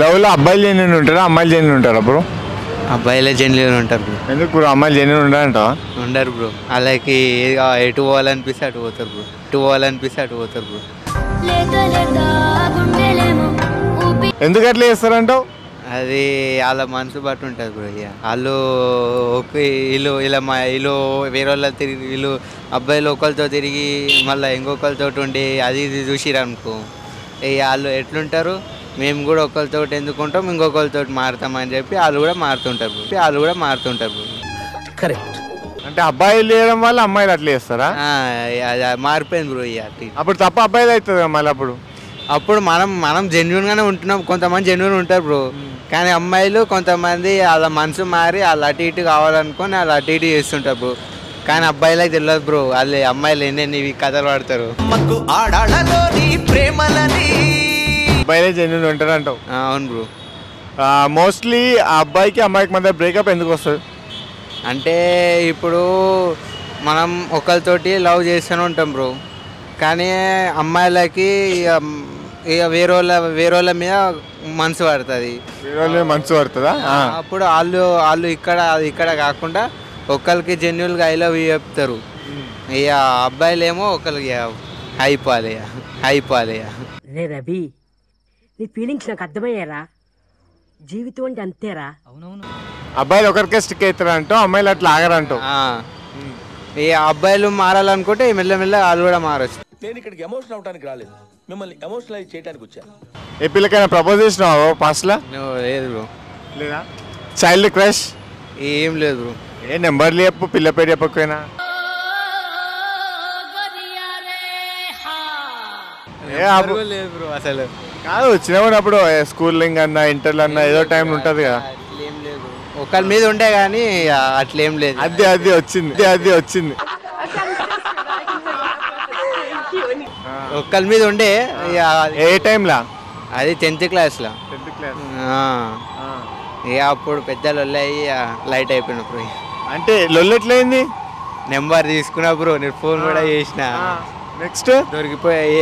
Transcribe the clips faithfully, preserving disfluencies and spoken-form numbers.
లవ్లో అబ్బాయిలు జెన్యున్ ఉంటారా అమ్మాయిలు జెన్యున్ ఉంటారా బ్రో? అబ్బాయిలే జెన్యున్ ఉంటారు బ్రో. ఎందుకు బ్రో అమ్మాయిలు జెన్యున్ ఉంటారంటావా? ఉండరు బ్రో. అలాగే ఎటు పోవాలనిపిస్తే అటు పోతారు బ్రో. ఎటు పోవాలనిపిస్తే అటు పోతారు బ్రో. ఎందుకు అట్లా చేస్తారంటావు? అది వాళ్ళ మనసు బట్టి ఉంటుంది బ్రో. ఇక వాళ్ళు ఓకే వీళ్ళు ఇలా మా వీళ్ళు వేరే వాళ్ళ తిరిగి వీళ్ళు అబ్బాయిలు ఒకరితో తిరిగి మళ్ళీ ఇంకొకరితో ఉండి అది ఇది చూసిరనుకో వాళ్ళు ఎట్లుంటారు, మేము కూడా ఒకరితో ఎందుకుంటాం ఇంకొకరితో మారుతామని చెప్పి వాళ్ళు కూడా మారుతుంటారు వాళ్ళు కూడా మారుతుంటారు కరెక్ట్. అంటే అబ్బాయిలు చేయడం వల్ల అమ్మాయిలు అట్లా చేస్తారా? మారిపోయింది బ్రో. ఇక అప్పుడు తప్ప అబ్బాయిలు అవుతుంది మళ్ళీ. అప్పుడు అప్పుడు మనం మనం జెన్యున్గానే ఉంటున్నాం. కొంతమంది జెన్యున్ ఉంటారు బ్రో, కానీ అమ్మాయిలు కొంతమంది వాళ్ళ మనసు మారి వాళ్ళు అటు ఇటు కావాలనుకొని వాళ్ళు అటు ఇటు చేస్తుంటారు బ్రో. కానీ అబ్బాయిలకి తెలియదు బ్రో, వాళ్ళు అమ్మాయిలు ఎన్ని కథలు పడతారు. అబ్బాయిలే జెన్యున్ ఉంటారు అంటావు? అవును బ్రో. మోస్ట్లీ ఆ అబ్బాయికి అమ్మాయికి మధ్య బ్రేకప్ ఎందుకు వస్తుంది అంటే, ఇప్పుడు మనం ఒకరితోటి లవ్ చేస్తూనే ఉంటాం బ్రో, కానీ అమ్మాయిలకి ఇక వేరే వాళ్ళ వేరే వాళ్ళ మీద మనసు పడుతుంది. వేరే వాళ్ళ మీద మనసు పడుతుందా? అప్పుడు వాళ్ళు వాళ్ళు ఇక్కడ ఇక్కడ కాకుండా ఒకరికి జెన్యున్గా ఐ లవ్ యూ చెప్తారు. ఇక అబ్బాయిలేమో ఒకరికి అయిపోవాలి అయిపోవాలియా. రే రవి, నీ ఫీలింగ్స్ నాకు అర్థమయ్యారా? జీవితం అంటే అంతేరా. అవునవును. అబ్బాయిలు ఒకరికే స్టిక్ అవుతారా అంటావు, అమ్మాయిలు అట్లా ఆగరంటావు. ఈ అబ్బాయిలు మారాలనుకుంటే మెల్లమెల్ల వాళ్ళు కూడా మారచ్చు. నేను ఇక్కడికి ఎమోషనల్ అవడానికి రాలేదు, మిమ్మల్ని ఎమోషనలైజ్ చేయడానికి వచ్చాను. ఏ పిల్లకైనా ప్రపోజ్ చేసినావా పాస్ట్లో? లేదు బ్రో. లేదా చైల్డ్ క్రష్ ఏం లేదు బ్రో. ఏ నెంబర్లు చెప్పు, పిల్ల పేరు చెప్పకపోయినా. లేదు బ్రో అసలు కాదు. చిన్నప్పుడు స్కూలింగ్ అన్నా ఇంటర్లు అన్నా ఏదో టైం ఉంటుంది కదా. అట్లేం లేదు, ఒకరి మీద ఉండే కానీ అట్లేం లేదు. అది అది వచ్చింది అది వచ్చింది ఒకరి మీద ఉండే. ఏ టైంలా? అది టెన్త్ క్లాస్లో. టెన్త్ క్లాస్ ఇక అప్పుడు పెద్ద లొల్లి అయ్యి లైట్ అయిపోయినప్పుడు. అంటే లొల్లి ఎట్లయింది? నెంబర్ తీసుకున్నా బ్రో, నేను ఫోన్ కూడా చేసిన. నెక్స్ట్ దొరికిపోయి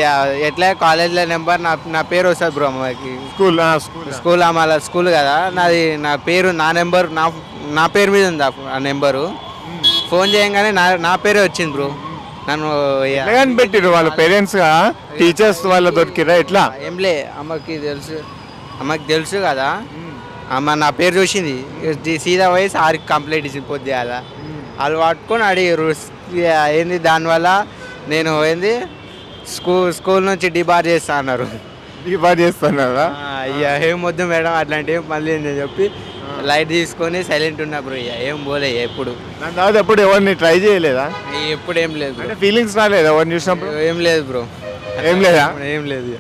ఎట్లా కాలేజ్లో నెంబర్ నా నా పేరు వస్తుంది బ్రో. అమ్మకి స్కూల్ స్కూల్ అమ్మాల స్కూల్ కదా నాది, నా పేరు నా నెంబర్ నా నా పేరు మీద ఉంది ఆ నెంబరు. ఫోన్ చేయగానే నా నా పేరే వచ్చింది బ్రో. నన్ను పెట్టిరు వాళ్ళ పేరెంట్స్ టీచర్స్ వాళ్ళ దొరికిరా ఎట్లా? ఏం లే, అమ్మకి తెలుసు అమ్మకి తెలుసు కదా. అమ్మ నా పేరు చూసింది, సీదా వయసు ఆరికి కంప్లైంట్ ఇచ్చింది పొద్దు. అలా వాళ్ళు పట్టుకొని అడిగారు ఏంది, దానివల్ల నేను ఏంది స్కూల్ స్కూల్ నుంచి డిబార్ చేస్తా అన్నారు. డిబార్ చేస్తున్నారా? అయ్యా ఏం వద్దు మేడం అట్లాంటివి మళ్ళీ నేను చెప్పి లైట్ తీసుకొని సైలెంట్ ఉన్నప్పుడు అయ్యా ఏం పోలే. ఎప్పుడు దాని తర్వాత ఎప్పుడు ఎవరిని ట్రై చేయలేదా? ఎప్పుడు ఏం లేదు, ఫీలింగ్స్ రాలేదు ఎవరిని చూసినప్పుడు. ఏం లేదు బ్రో. ఏం లేదా? ఏం లేదు.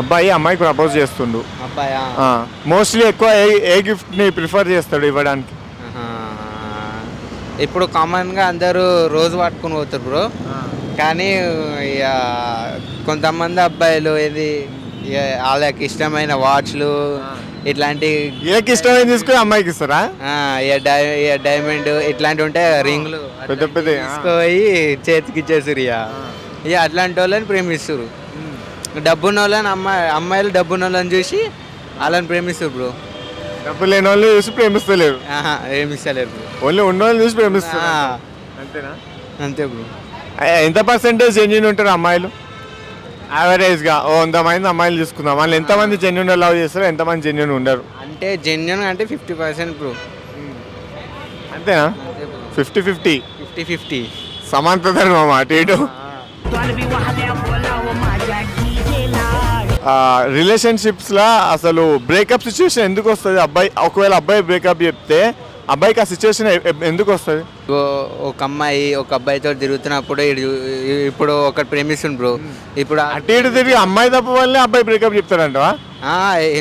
అబ్బాయి అమ్మాయికి ప్రపోజ్ చేస్తుండు. అబ్బాయా మోస్ట్లీ ఎక్కువ ఏ ఏ గిఫ్ట్ని ప్రిఫర్ చేస్తాడు ఇవ్వడానికి? ఇప్పుడు కామన్గా అందరూ రోజు పట్టుకుని పోతారు బ్రో, కానీ ఇక కొంతమంది అబ్బాయిలు ఇది ఇక వాళ్ళకి ఇష్టమైన వాచ్లు ఇట్లాంటి ఇష్టమైన తీసుకుని అమ్మాయికి ఇస్తారా? డైమండ్ ఇట్లాంటివి ఉంటాయి, రింగ్లు పెద్ద పెద్ద తీసుకుపోయి చేతికి ఇచ్చేసారు. ఇక ఇక అట్లాంటి వాళ్ళని ప్రేమిస్తారు. డబ్బున్న వాళ్ళని అమ్మాయి అమ్మాయిలు డబ్బున్న వాళ్ళని చూసి వాళ్ళని ప్రేమిస్తారు బ్రో. డబ్బు లేని వాళ్ళని చూసి ప్రేమిస్తలేరు. ప్రేమిస్తలేరు బ్రో, ఓన్లీ ఉన్న వాళ్ళని చూసి ప్రేమిస్తారు. అంతేనా? అంతే బ్రో. ఎంత పర్సెంటేజ్ జెన్యున్ ఉంటారు అమ్మాయిలు? యావరేజ్గా ఓ వంద మంది అమ్మాయిలు చూసుకుందాం, వాళ్ళు ఎంతమంది జెన్యున్ లవ్ చేస్తారు, ఎంతమంది జెన్యున్ ఉండరు? అంటే జెన్యున్ అంటే ఫిఫ్టీ పర్సెంట్ బ్రో. అంతేనా? ఫిఫ్టీ ఫిఫ్టీ ఫిఫ్టీ ఫిఫ్టీ సమాంతరం మామ అటు ఇటు. రిలేషన్షిప్స్లో అసలు బ్రేకప్ సిచ్యువేషన్ ఎందుకు వస్తుంది? అబ్బాయి ఒకవేళ అబ్బాయి బ్రేకప్ చెప్తే అబ్బాయికి ఆ సిచ్యువేషన్ ఎందుకు వస్తుంది? ఒక అమ్మాయి ఒక అబ్బాయితో తిరుగుతున్నప్పుడు ఇప్పుడు ఒకటి ప్రేమిస్తుంది బ్రో. ఇప్పుడు అటు ఇటు తిరిగి అమ్మాయి తప్పు వల్లే అబ్బాయి బ్రేకప్ చెప్తాడంటవా?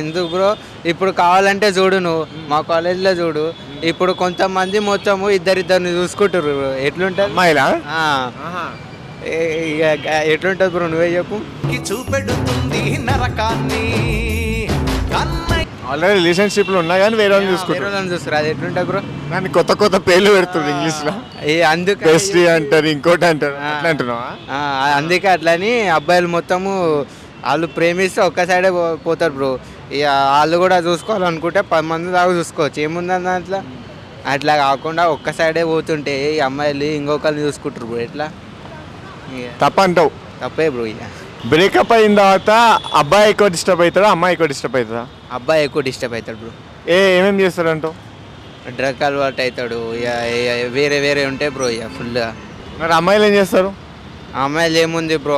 ఎందుకు బ్రో, ఇప్పుడు కావాలంటే చూడు నువ్వు మా కాలేజీలో చూడు, ఇప్పుడు కొంతమంది మొత్తము ఇద్దరిద్దరిని చూసుకుంటారు. ఎట్లుంటుంది అమ్మాయిలా? ఎట్లుంటుంది బ్రో నువ్వే చెప్పు. చూపెడుతుంది నరకాన్ని. ఆల్రెడీ రిలేషన్షిప్లో ఉన్నా కానీ వేరే వాళ్ళని చూసుకుంటారు చూస్తారు. అది ఎట్లుంటాయి బ్రో? దాన్ని కొత్త కొత్త పేర్లు పెడుతుంది ఇంగ్లీష్లో, అందుకే బెస్ట్ అంటారు ఇంకోటి అంటారు. అందుకే అట్లని అబ్బాయిలు మొత్తము వాళ్ళు ప్రేమిస్తే ఒక్క సైడే పోతారు బ్రో. ఇక వాళ్ళు కూడా చూసుకోవాలనుకుంటే పది మంది దాకా చూసుకోవచ్చు, ఏముందని అట్లా. అట్లా కాకుండా ఒక్క సైడే పోతుంటే ఈ అమ్మాయిలు ఇంకొకరిని చూసుకుంటారు బ్రో, ఎట్లా తప్ప అంటావు? తప్పే బ్రో. ఇక బ్రేకప్ అయిన తర్వాత అబ్బాయి ఎక్కువ డిస్టర్బ్ అవుతాడా అమ్మాయి ఎక్కువ డిస్టర్బ్ అవుతుందా? అబ్బాయి ఎక్కువ డిస్టర్బ్ అవుతాడు బ్రో. ఏ ఏమేమి చేస్తాడంటావు? డ్రగ్ అలవాటు అవుతాడు, వేరే వేరే ఉంటాయి బ్రో ఇక ఫుల్గా. మరి అమ్మాయిలు ఏం చేస్తారు? అమ్మాయిలు ఏముంది బ్రో,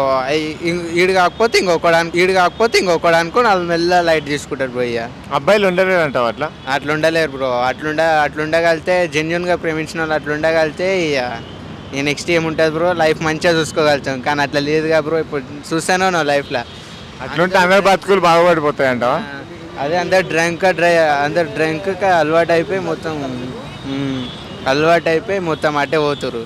ఈడు కాకపోతే ఇంకొకడానికి ఈడు కాకపోతే ఇంకొకడానికి వాళ్ళు మెల్ల లైట్ తీసుకుంటారు బ్రో. ఇక అబ్బాయిలు ఉండలేరు అంటావు? అట్లా అట్లా ఉండలేరు బ్రో. అట్లుండ అట్లుండగలితే జెన్యున్గా ప్రేమించిన వాళ్ళు అట్లుండగలితే ఇక నేను నెక్స్ట్ ఏముంటుంది బ్రో, లైఫ్ మంచిగా చూసుకోగలుగుతాం. కానీ అట్లా లేదుగా బ్రో, ఇప్పుడు చూస్తానో నువ్వు లైఫ్లో అట్లుంటే అందరు బతుకులు బాగుపడిపోతాయి అంటావా? అదే అందరు డ్రంక్ డ్రై అందరు డ్రంక్ అలవాటు అయిపోయి మొత్తం అలవాటు అయిపోయి మొత్తం అటే పోతురు.